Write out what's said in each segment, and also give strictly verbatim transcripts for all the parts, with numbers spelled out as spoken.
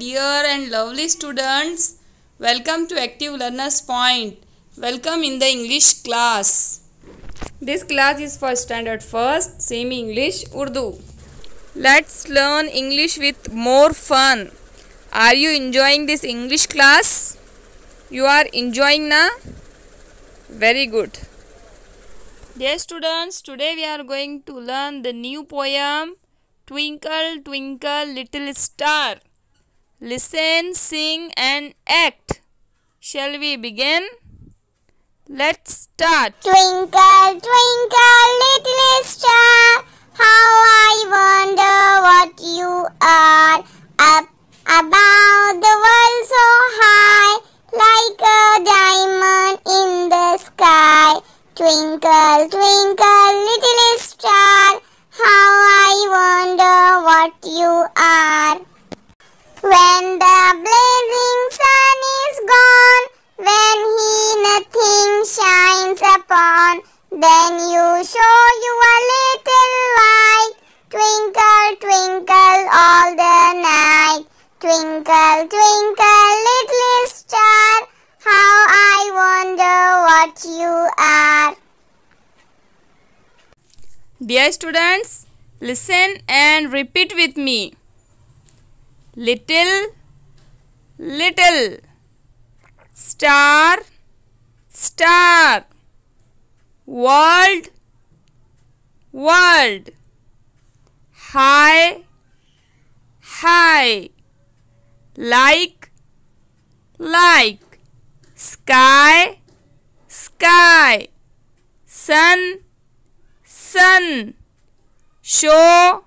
dear and lovely students, welcome to Active Learner's Point. Welcome in the English class. This class is for standard first, semi English, Urdu. Let's learn English with more fun. Are you enjoying this English class? You are enjoying na? Very good. Dear students, today we are going to learn the new poem Twinkle, Twinkle, Little Star. Listen, sing and act. Shall we begin? Let's start. Twinkle, twinkle, little star, how I wonder what you are. Up above the world so high, like a diamond in the sky. Twinkle, twinkle, little star, how I wonder what you are. When the blazing sun is gone, when he nothing shines upon, then you show your little light. Twinkle, twinkle all the night. Twinkle, twinkle, little star, how I wonder what you are. Dear students, listen and repeat with me. Little, little, star, star, world, world, high, high, like, like, sky, sky, sun, sun, show,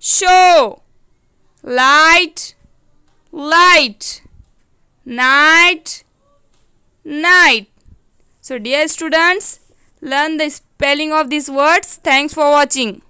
show, light, light, night, night. So dear students, learn the spelling of these words. Thanks for watching.